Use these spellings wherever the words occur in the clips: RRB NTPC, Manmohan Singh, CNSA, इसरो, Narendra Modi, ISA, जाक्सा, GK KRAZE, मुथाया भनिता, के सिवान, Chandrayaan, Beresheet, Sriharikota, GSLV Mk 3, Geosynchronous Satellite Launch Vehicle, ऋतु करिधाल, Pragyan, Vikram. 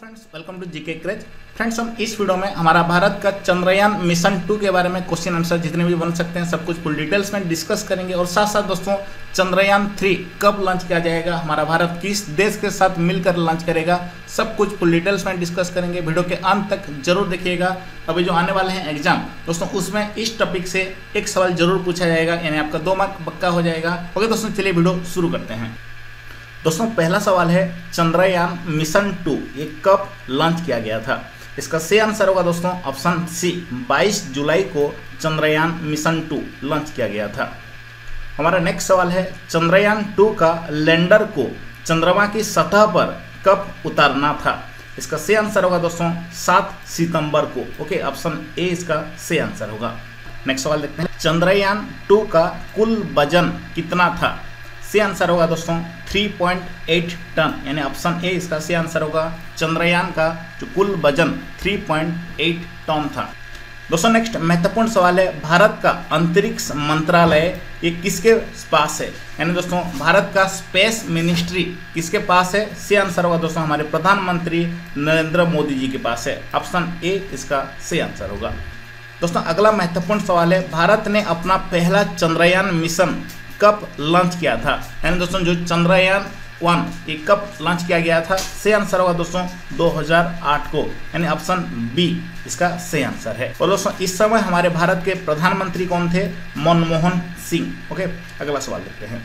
Friends welcome to GK craze. Friends हम इस video में हमारा भारत का चंद्रयान मिशन 2 के बारे में क्वेश्चन आंसर जितने भी बन सकते हैं सब कुछ फुल डिटेल्स में डिस्कस करेंगे और साथ साथ दोस्तों चंद्रयान 3 कब लॉन्च किया जाएगा, हमारा भारत किस देश के साथ मिलकर लॉन्च करेगा, सब कुछ फुल डिटेल्स में डिस्कस करेंगे। वीडियो के अंत तक जरूर देखिएगा। अभी जो आने वाले हैं एग्जाम दोस्तों उसमें इस टॉपिक से एक सवाल जरूर पूछा जाएगा, यानी आपका 2 मार्क पक्का हो जाएगा। ओके दोस्तों चलिए वीडियो शुरू करते हैं। दोस्तों पहला सवाल है चंद्रयान मिशन 2 ये कब लॉन्च किया गया था। इसका सही आंसर होगा दोस्तों ऑप्शन सी 22 जुलाई को चंद्रयान मिशन 2 लॉन्च किया गया था। हमारा नेक्स्ट सवाल है चंद्रयान 2 का लैंडर को चंद्रमा की सतह पर कब उतारना था। इसका सही आंसर होगा दोस्तों 7 सितंबर को। ओके ऑप्शन ए इसका सही आंसर होगा। नेक्स्ट सवाल देखते हैं चंद्रयान 2 का कुल वजन कितना था। सी आंसर होगा दोस्तों 3.8 टन, यानी ऑप्शन ए इसका सी आंसर होगा। चंद्रयान का जो कुल वजन 3.8 टन था। दोस्तों नेक्स्ट महत्वपूर्ण सवाल है भारत का अंतरिक्ष मंत्रालय ये किसके पास है, यानी दोस्तों भारत का स्पेस मिनिस्ट्री किसके पास है। सी आंसर होगा दोस्तों हमारे प्रधानमंत्री नरेंद्र मोदी जी के पास है। ऑप्शन ए इसका सी आंसर होगा। दोस्तों अगला महत्वपूर्ण सवाल है भारत ने अपना पहला चंद्रयान मिशन कब लॉन्च किया था, यानी दोस्तों जो चंद्रयान 1 ये कब लॉन्च किया गया था। सही आंसर होगा दोस्तों 2008 को, यानी ऑप्शन बी इसका सही आंसर है। और दोस्तों इस समय हमारे भारत के प्रधानमंत्री कौन थे, मनमोहन सिंह। ओके अगला सवाल देखते हैं।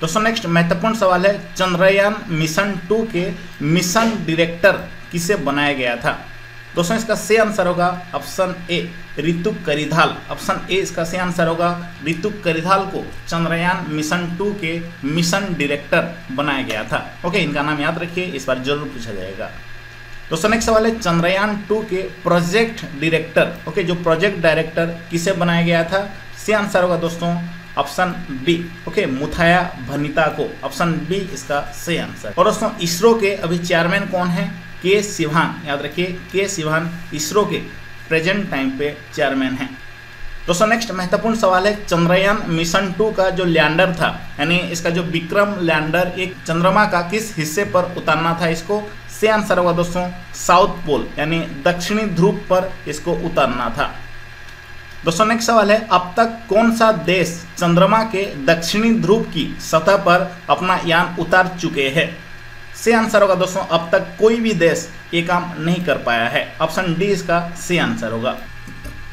दोस्तों नेक्स्ट महत्वपूर्ण सवाल है चंद्रयान मिशन 2 के मिशन डायरेक्टर किसे बनाया गया था। दोस्तों इसका सही आंसर होगा option A ऋतु करिधाल। Option A इसका सही आंसर होगा। ऋतु करिधाल को चंद्रयान मिशन 2 के मिशन डायरेक्टर बनाया गया था। ओके इनका नाम याद रखिए, इस बार जरूर पूछा जाएगा। दोस्तों नेक्स्ट सवाल है चंद्रयान 2 के प्रोजेक्ट डायरेक्टर, ओके जो प्रोजेक्ट डायरेक्टर किसे बनाया गया था। सही आंसर होगा दोस्तों option B okay मुथाया भनिता को। ऑप्शन बी इसका सही आंसर। और दोस्तों इसरो के अभी चेयरमैन कौन है, के सिवान। याद रखिए के सिवान इसरो के प्रेजेंट टाइम पे चेयरमैन हैं। दोस्तों नेक्स्ट महत्वपूर्ण सवाल है चंद्रयान मिशन 2 का जो लैंडर था, यानी इसका जो विक्रम लैंडर एक चंद्रमा का किस हिस्से पर उतारना था इसको। सही आंसर होगा दोस्तों साउथ पोल, यानी दक्षिणी ध्रुव पर इसको उतारना था। दोस्तों नेक्स्ट सवाल है अब तक कौन सा देश चंद्रमा के दक्षिणी ध्रुव की सतह पर अपना यान उतार चुके हैं। सही आंसर होगा दोस्तों अब तक कोई भी देश ये काम नहीं कर पाया है। ऑप्शन डी इसका सही आंसर होगा।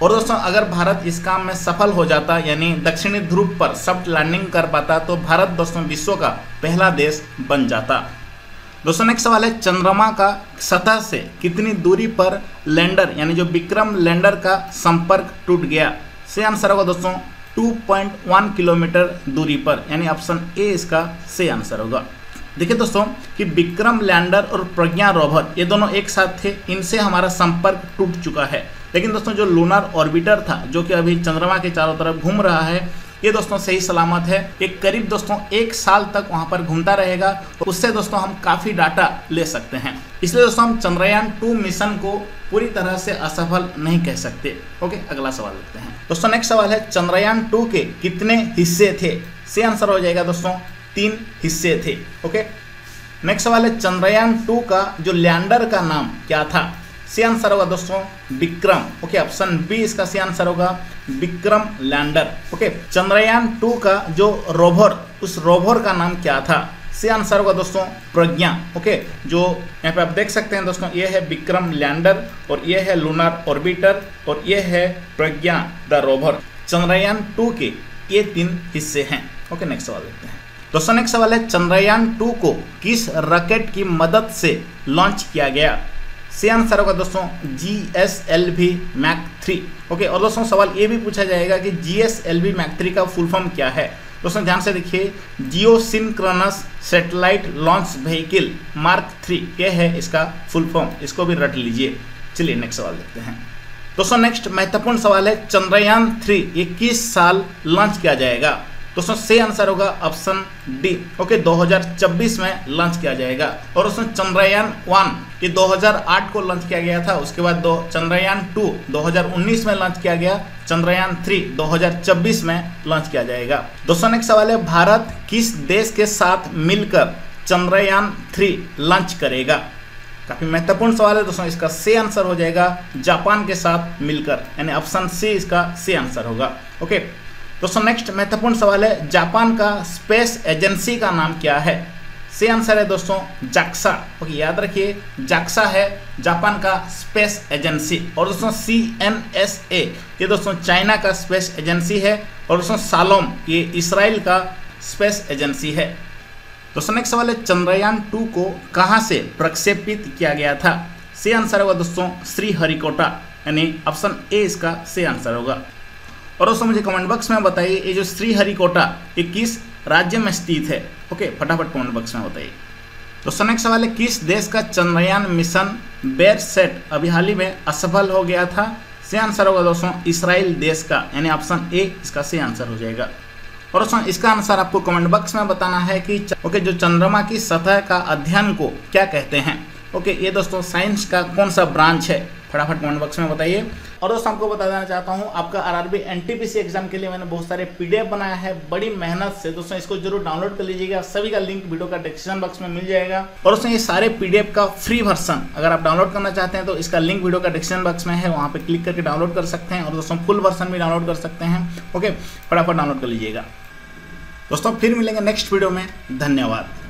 और दोस्तों अगर भारत इस काम में सफल हो जाता, यानी दक्षिणी ध्रुव पर सॉफ्ट लैंडिंग कर पाता, तो भारत दोस्तों विश्व का पहला देश बन जाता। दोस्तों नेक्स्ट सवाल है चंद्रमा का सतह से कितनी दूरी पर लैंडर, यानी जो विक्रम लैंडर का संपर्क टूट गया। सही आंसर होगा दोस्तों 2.1 किलोमीटर दूरी पर, यानी ऑप्शन ए इसका सही आंसर होगा। देखिए दोस्तों कि विक्रम लैंडर और प्रज्ञा रोवर ये दोनों एक साथ थे, इनसे हमारा संपर्क टूट चुका है। लेकिन दोस्तों जो लूनर ऑर्बिटर था जो कि अभी चंद्रमा के चारों तरफ घूम रहा है ये दोस्तों सही सलामत है। ये करीब दोस्तों 1 साल तक वहाँ पर घूमता रहेगा, तो उससे दोस्तों हम काफ़ी डाटा ले सकते हैं। इसलिए दोस्तों हम चंद्रयान 2 मिशन को पूरी तरह से असफल नहीं कह सकते। ओके अगला सवाल लेते हैं। दोस्तों नेक्स्ट सवाल है चंद्रयान 2 के कितने हिस्से थे। सही आंसर हो जाएगा दोस्तों 3 हिस्से थे। ओके नेक्स्ट सवाल है चंद्रयान 2 का जो लैंडर का नाम क्या था। सही आंसर होगा दोस्तों विक्रम। ओके ऑप्शन बी इसका सही आंसर होगा विक्रम लैंडर। ओके चंद्रयान 2 का जो रोवर, उस रोवर का नाम क्या था। सही आंसर होगा दोस्तों प्रज्ञा। ओके जो यहाँ पे आप देख सकते हैं दोस्तों ये है विक्रम लैंडर और ये है लूनर ऑर्बिटर और ये है प्रज्ञा द रोवर। चंद्रयान 2 के ये 3 हिस्से हैं। ओके नेक्स्ट सवाल देखते हैं। दोस्तों नेक्स्ट सवाल है चंद्रयान 2 को किस रॉकेट की मदद से लॉन्च किया गया। सही आंसर होगा दोस्तों GSLV Mk 3। ओके और दोस्तों सवाल ये भी पूछा जाएगा कि GSLV Mk 3 का फुल फॉर्म क्या है। दोस्तों ध्यान से देखिए, geosynchronous satellite launch vehicle Mk 3 ये है इसका फुल फॉर्म, इसको भी रट लीजिए। चलिए नेक्स्ट सवाल देखते हैं। दोस्तों नेक्स्ट महत्वपूर्ण सवाल है चंद्रयान 3 ये किस साल लॉन्च किया जाएगा। दोस्तों सही आंसर होगा ऑप्शन डी ओके 2026 में लॉन्च किया जाएगा। और दोस्तों चंद्रयान 1 ये 2008 को लॉन्च किया गया था, उसके बाद चंद्रयान 2 2019 में लॉन्च किया गया, चंद्रयान 3 2026 में लॉन्च किया जाएगा। दोस्तों नेक्स्ट सवाल है भारत किस देश के साथ मिलकर चंद्रयान 3 लॉन्च करेगा। काफ़ी महत्वपूर्ण सवाल है दोस्तों, इसका से आंसर हो जाएगा जापान के साथ मिलकर, यानी ऑप्शन सी इसका से आंसर होगा। ओके दोस्तों, नेक्स्ट महत्वपूर्ण सवाल है जापान का स्पेस एजेंसी का नाम क्या है? से आंसर है दोस्तों जाक्सा। ओके याद रखिए जाक्सा है जापान का स्पेस एजेंसी। और दोस्तों CNSA ये दोस्तों चाइना का स्पेस एजेंसी है, और दोस्तों सालोम ये इसराइल का स्पेस एजेंसी है। दोस्तों नेक्स्ट सवाल है चंद्रयान 2 को कहाँ से प्रक्षेपित किया गया था? से आंसर होगा दोस्तों श्रीहरिकोटा, यानी ऑप्शन ए इसका से आंसर होगा। और दोस्तों मुझे कमेंट बॉक्स में बताइए ये जो श्रीहरिकोटा ये किस राज्य में स्थित है? ओके फटाफट कमेंट बॉक्स में बताइए। दोस्तों नेक्स्ट सवाल है किस देश का चंद्रयान मिशन बेरसेट अभी हाल ही में असफल हो गया था? से आंसर होगा दोस्तों इसराइल देश का, यानी ऑप्शन ए इसका से आंसर हो जाएगा। और दोस्तों इसका आंसर आपको कमेंट बॉक्स में बताना है कि ओके जो चंद्रमा की सतह का अध्ययन को क्या कहते हैं? ओके ये दोस्तों साइंस का कौन सा ब्रांच है? फटाफट कमेंट बॉक्स में बताइए। और दोस्तों आपको बता देना चाहता हूँ आपका RRB NTPC एग्जाम के लिए मैंने बहुत सारे PDF बनाया है बड़ी मेहनत से। दोस्तों इसको जरूर डाउनलोड कर लीजिएगा, सभी का लिंक वीडियो का डिस्क्रिप्शन बॉक्स में मिल जाएगा। और दोस्तों ये सारे PDF का फ्री वर्सन अगर आप डाउनलोड करना चाहते हैं तो इसका लिंक वीडियो का डिस्क्रिप्शन बॉक्स में है, वहाँ पर क्लिक करके डाउनलोड कर सकते हैं। और दोस्तों फुल वर्सन भी डाउनलोड कर सकते हैं। ओके फटाफट डाउनलोड कर लीजिएगा। दोस्तों फिर मिलेंगे नेक्स्ट वीडियो में, धन्यवाद।